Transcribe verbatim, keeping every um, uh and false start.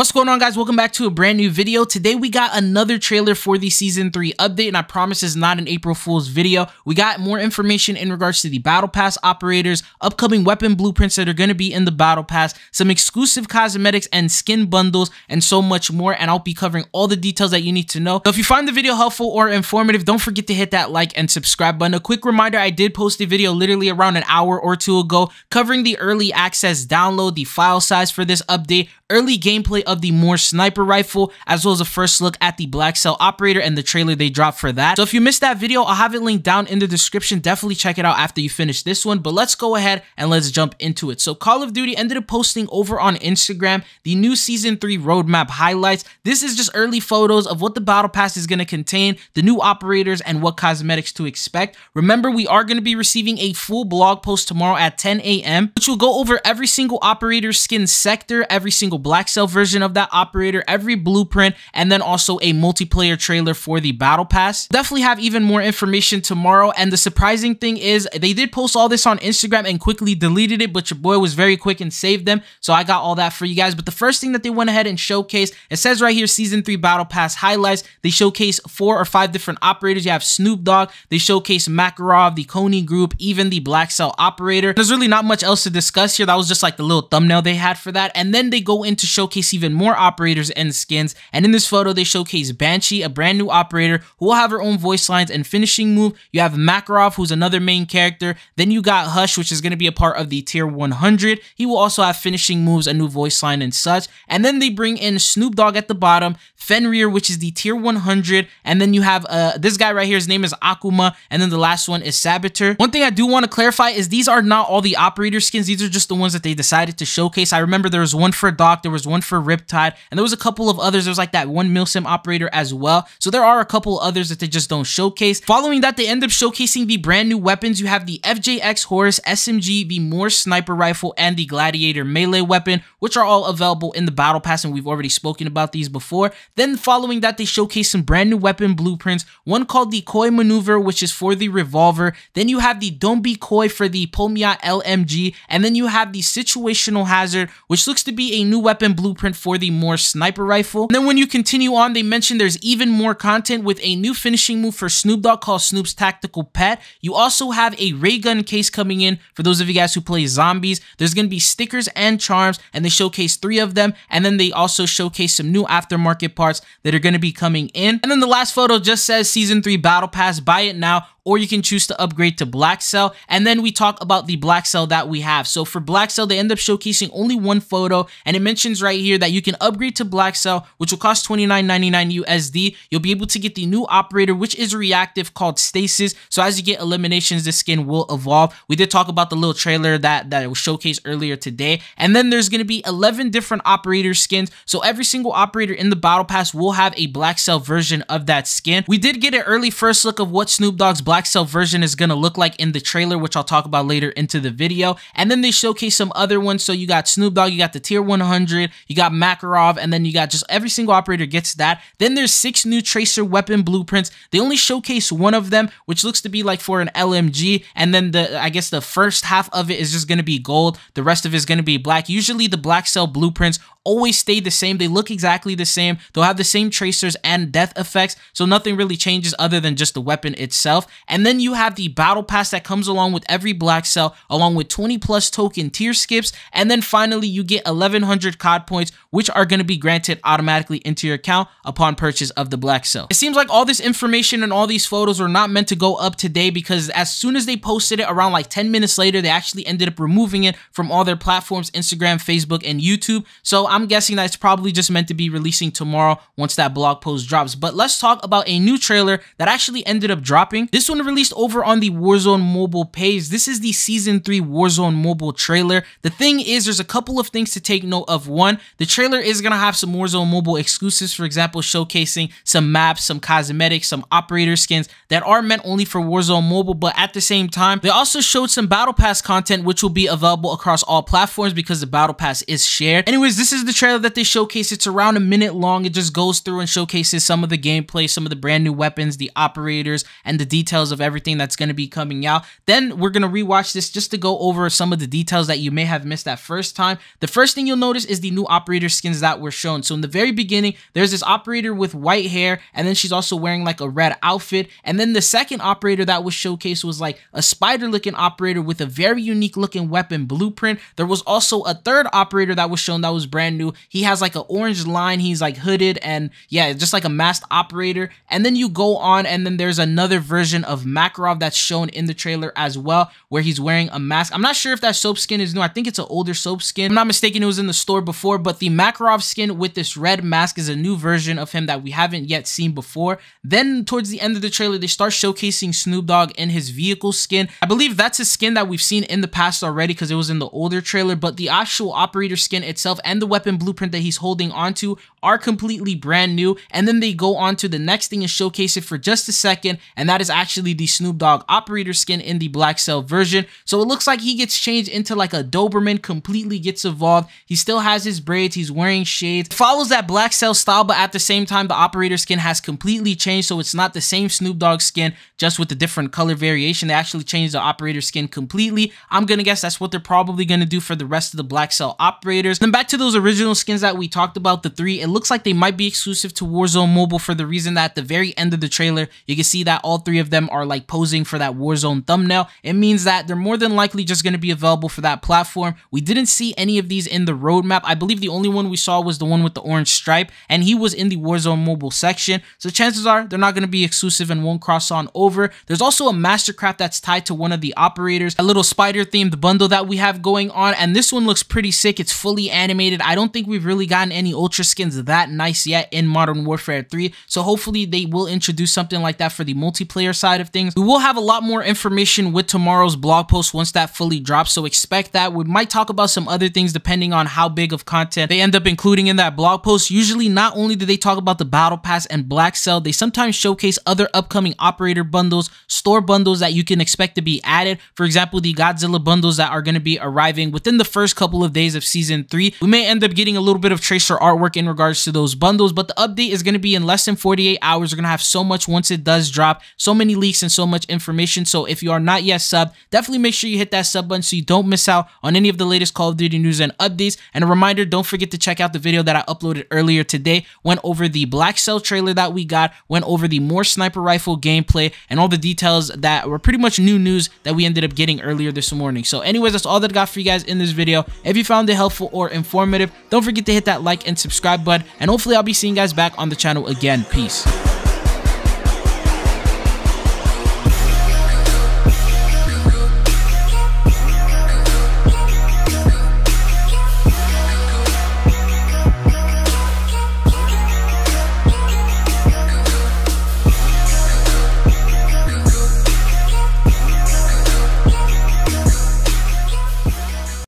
What's going on, guys? Welcome back to a brand new video. Today we got another trailer for the season three update, and I promise it's not an April Fool's video. We got more information in regards to the battle pass operators, upcoming weapon blueprints that are going to be in the battle pass, some exclusive cosmetics and skin bundles, and so much more, and I'll be covering all the details that you need to know. So if you find the video helpful or informative, don't forget to hit that like and subscribe button. A quick reminder, I did post a video literally around an hour or two ago covering the early access download, the file size for this update, early gameplay of the MORS sniper rifle, as well as a first look at the Blackcell operator and the trailer they dropped for that. So if you missed that video, I'll have it linked down in the description. Definitely check it out after you finish this one, but let's go ahead and let's jump into it. So Call of Duty ended up posting over on Instagram the new season three roadmap highlights. This is just early photos of what the battle pass is going to contain, the new operators, and what cosmetics to expect. Remember, we are going to be receiving a full blog post tomorrow at ten A M which will go over every single operator skin sector, every single Blackcell version of that operator, every blueprint, and then also a multiplayer trailer for the battle pass. Definitely have even more information tomorrow. And the surprising thing is they did post all this on Instagram and quickly deleted it, but your boy was very quick and saved them, so I got all that for you guys. But the first thing that they went ahead and showcased, it says right here, season three battle pass highlights. They showcase four or five different operators. You have Snoop Dogg, they showcase Makarov, the Koi group, even the Blackcell operator. There's really not much else to discuss here. That was just like the little thumbnail they had for that. And then they go into showcase even more operators and skins, and in this photo they showcase Banshee, a brand new operator who will have her own voice lines and finishing move. You have Makarov, who's another main character. Then you got Hush, which is going to be a part of the tier one hundred. He will also have finishing moves, a new voice line, and such. And then they bring in Snoop Dogg at the bottom, Fenrir, which is the tier one hundred, and then you have uh, this guy right here. His name is Akuma, and then the last one is Saboteur. One thing I do want to clarify is these are not all the operator skins. These are just the ones that they decided to showcase. I remember there was one for Doc, there was one for Riptide, and there was a couple of others. There's like that one milsim operator as well, so there are a couple others that they just don't showcase. Following that, they end up showcasing the brand new weapons. You have the F J X Horus S M G, the MORS sniper rifle, and the Gladiator melee weapon, which are all available in the battle pass, and we've already spoken about these before. Then following that, they showcase some brand new weapon blueprints, one called the Koi Maneuver, which is for the revolver. Then you have the Don't Be Koi for the Pomia L M G, and then you have the Situational Hazard, which looks to be a new weapon blueprint for the MORS sniper rifle. And then when you continue on, they mention there's even more content with a new finishing move for Snoop Dogg called Snoop's Tactical Pet. You also have a raygun case coming in for those of you guys who play zombies. There's going to be stickers and charms, and they showcase three of them, and then they also showcase some new aftermarket parts that are going to be coming in. And then the last photo just says season three battle pass, buy it now, or you can choose to upgrade to Blackcell. And then we talk about the Blackcell that we have. So for Blackcell, they end up showcasing only one photo, and it mentions right here that you can upgrade to Blackcell, which will cost twenty-nine ninety-nine U S D. You'll be able to get the new operator, which is reactive, called Stasis. So as you get eliminations, this skin will evolve. We did talk about the little trailer that, that it was showcased earlier today. And then there's going to be eleven different operator skins, so every single operator in the battle pass will have a Blackcell version of that skin. We did get an early first look of what Snoop Dogg's Blackcell version is going to look like in the trailer, which I'll talk about later into the video. And then they showcase some other ones. So you got Snoop Dogg, you got the tier one hundred, you got Makarov, and then you got just every single operator gets that. Then there's six new tracer weapon blueprints. They only showcase one of them, which looks to be like for an L M G, and then the I guess the first half of it is just going to be gold, the rest of it is going to be black. Usually the Blackcell blueprints always stay the same. They look exactly the same. They'll have the same tracers and death effects, so nothing really changes other than just the weapon itself. And then you have the battle pass that comes along with every Blackcell, along with twenty plus token tier skips. And then finally, you get eleven hundred C O D points, which are going to be granted automatically into your account upon purchase of the Blackcell. It seems like all this information and all these photos were not meant to go up today, because as soon as they posted it, around like ten minutes later, they actually ended up removing it from all their platforms, Instagram, Facebook, and YouTube. So I'm guessing that it's probably just meant to be releasing tomorrow once that blog post drops. But let's talk about a new trailer that actually ended up dropping. This one released over on the Warzone Mobile page. This is the season three Warzone Mobile trailer. The thing is, there's a couple of things to take note of. One, the trailer is going to have some Warzone Mobile exclusives, for example, showcasing some maps, some cosmetics, some operator skins that are meant only for Warzone Mobile. But at the same time, they also showed some Battle Pass content, which will be available across all platforms because the Battle Pass is shared. Anyways, this is is the trailer that they showcase. It's around a minute long. It just goes through and showcases some of the gameplay, some of the brand new weapons, the operators, and the details of everything that's going to be coming out. Then we're going to rewatch this just to go over some of the details that you may have missed that first time. The first thing you'll notice is the new operator skins that were shown. So in the very beginning, there's this operator with white hair, and then she's also wearing like a red outfit. And then the second operator that was showcased was like a spider-looking operator with a very unique-looking weapon blueprint. There was also a third operator that was shown that was brand new. He has like an orange line. He's like hooded and yeah, just like a masked operator. And then you go on, and then there's another version of Makarov that's shown in the trailer as well, where he's wearing a mask. I'm not sure if that soap skin is new. I think it's an older soap skin. I'm not mistaken, it was in the store before, but the Makarov skin with this red mask is a new version of him that we haven't yet seen before. Then towards the end of the trailer, they start showcasing Snoop Dogg in his vehicle skin. I believe that's a skin that we've seen in the past already because it was in the older trailer, but the actual operator skin itself and the weapon blueprint that he's holding onto are completely brand new. And then they go on to the next thing and showcase it for just a second, and that is actually the Snoop Dogg operator skin in the Blackcell version. So it looks like he gets changed into like a Doberman, completely gets evolved. He still has his braids, he's wearing shades. It follows that Blackcell style, but at the same time the operator skin has completely changed, so it's not the same Snoop Dogg skin, just with the different color variation. They actually changed the operator skin completely. I'm gonna guess that's what they're probably gonna do for the rest of the Blackcell operators. Then back to those original skins that we talked about, the three, it looks like they might be exclusive to Warzone Mobile for the reason that at the very end of the trailer, you can see that all three of them are like posing for that Warzone thumbnail. It means that they're more than likely just going to be available for that platform. We didn't see any of these in the roadmap. I believe the only one we saw was the one with the orange stripe, and he was in the Warzone Mobile section. So chances are they're not going to be exclusive and won't cross on over. There's also a Mastercraft that's tied to one of the operators, a little spider themed bundle that we have going on, and this one looks pretty sick. It's fully animated. I don't think we've really gotten any ultra skins that nice yet in Modern Warfare three, so hopefully they will introduce something like that for the multiplayer side of things. We will have a lot more information with tomorrow's blog post once that fully drops, so expect that. We might talk about some other things depending on how big of content they end up including in that blog post. Usually not only do they talk about the Battle Pass and Blackcell, they sometimes showcase other upcoming operator bundles, store bundles that you can expect to be added. For example, the Godzilla bundles that are going to be arriving within the first couple of days of Season three. We may end up getting a little bit of tracer artwork in regards to those bundles, but the update is going to be in less than forty-eight hours. We're going to have so much once it does drop, so many leaks and so much information. So if you are not yet subbed, definitely make sure you hit that sub button so you don't miss out on any of the latest Call of Duty news and updates. And a reminder, don't forget to check out the video that I uploaded earlier today. Went over the Blackcell trailer that we got, went over the MORS sniper rifle gameplay, and all the details that were pretty much new news that we ended up getting earlier this morning. So anyways, that's all that I got for you guys in this video. If you found it helpful or informative, don't forget to hit that like and subscribe button. And hopefully I'll be seeing you guys back on the channel again. Peace.